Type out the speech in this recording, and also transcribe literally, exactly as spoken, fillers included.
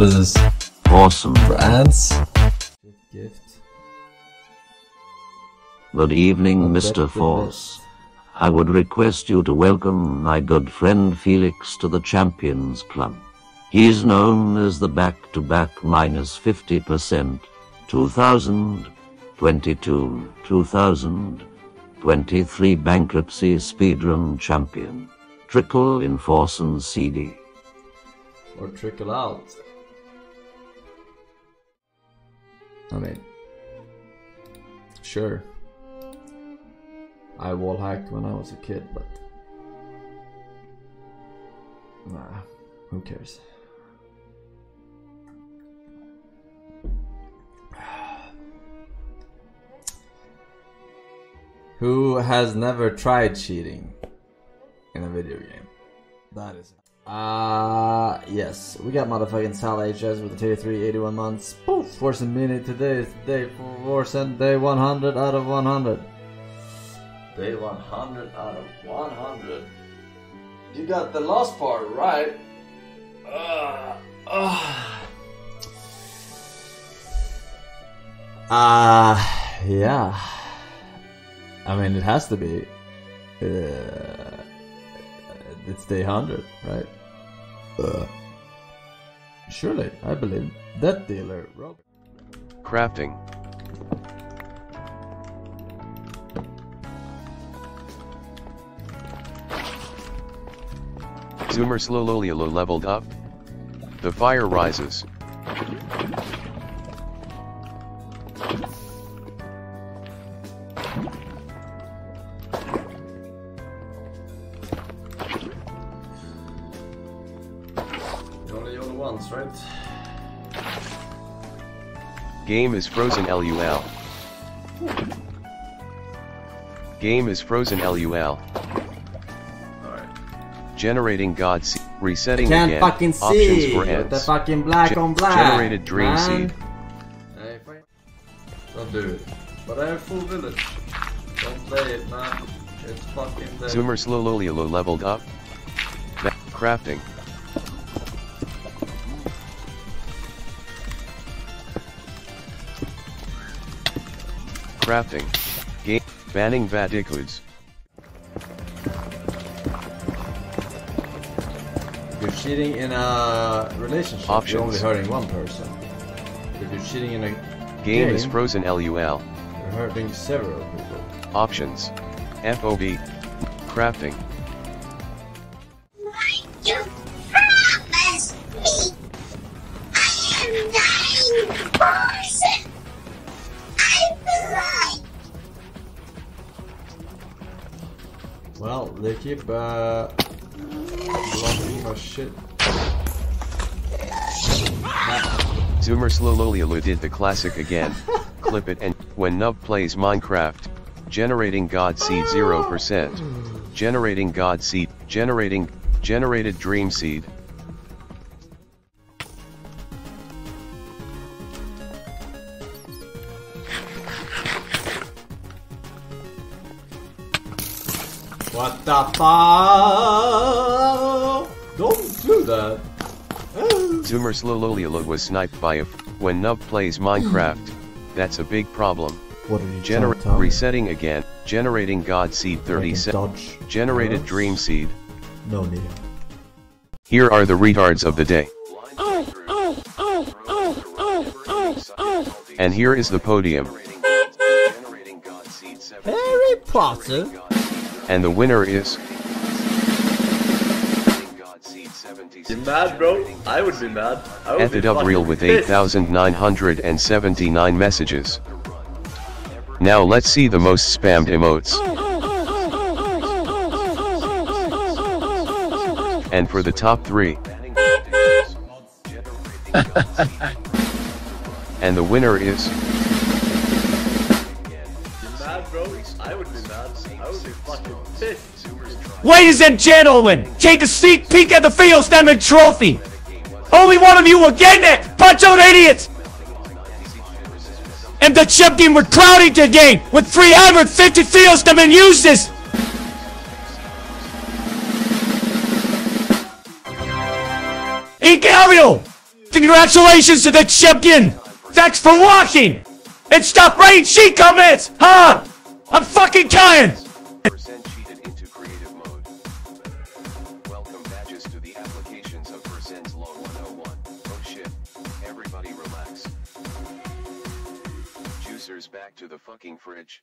What is this? Awesome for ads? Gift. Good evening, Mister Forsen. I would request you to welcome my good friend Felix to the Champions Club. He is known as the back-to-back minus fifty percent, two thousand twenty-two to two thousand twenty-three bankruptcy speedrun champion. Trickle in Forsen C D. Or trickle out. I mean, sure. I wall hacked when I was a kid, but nah, who cares? Who has never tried cheating in a video game? That is. Ah, uh, yes, we got motherfucking Sala H S with the tier three, eighty-one months. Poof! Forsen mini today is the day for Forsen, day one hundred out of one hundred. Day one hundred out of one hundred. You got the last part right. Uh, uh. Uh, yeah. I mean, it has to be. Uh, it's day one hundred, right? Uh. Surely, I believe. That dealer, Robert. Crafting. Zoomer slowly low leveled up. The fire rises. You're only on the ones, right? Game is frozen LUL. Game is frozen LUL. Generating God Seed, resetting can't again, fucking see. Options for ends. The fucking black Ge on black. Generated Dream Seed. Hey, don't do it. But I have full village. Don't play it, man. It's fucking dead. Zoomer slowly low leveled up. Back crafting. Crafting. Game. Banning vat includes. If you're cheating in a relationship, options. You're only hurting one person. If you're cheating in a game, game is frozen LUL, you're hurting several people. Options. F O B. Crafting. Why you promise me I am dying person? I blind. Well, they keep, uh... blocking my shit. Zoomer slowly did the classic again. Clip it and when Nub plays Minecraft, generating God Seed zero percent, generating God Seed, generating generated Dream Seed. What the fuck? Don't do that. Zoomer Slololiola was sniped by a f when Nub plays Minecraft. That's a big problem. What are you Genera tell resetting me? Again, generating God Seed thirty-seven, generated Dream Seed. No need. Here are the retards of the day. Oh, oh, oh, oh, oh, oh, oh. And here is the podium. Harry Potter. And the winner is... You're mad, bro? I would be mad. I would be fucking real with eight thousand nine hundred seventy-nine messages. Now let's see the most spammed emotes. And for the top three. And the winner is... Ladies and gentlemen, take a sneak peek at the Fieldstemmen trophy. Only one of you will get it, bunch of idiots. And the champion were crowding the game with three hundred fifty Fieldstemmen uses. Incredible! Congratulations to the champion! Thanks for watching! And stop writing cheat comments! Huh? I'm fucking trying! Forsen cheated into creative mode. Welcome badges to the applications of Forsen's Law one oh one. Oh shit. Everybody relax. Juicers back to the fucking fridge.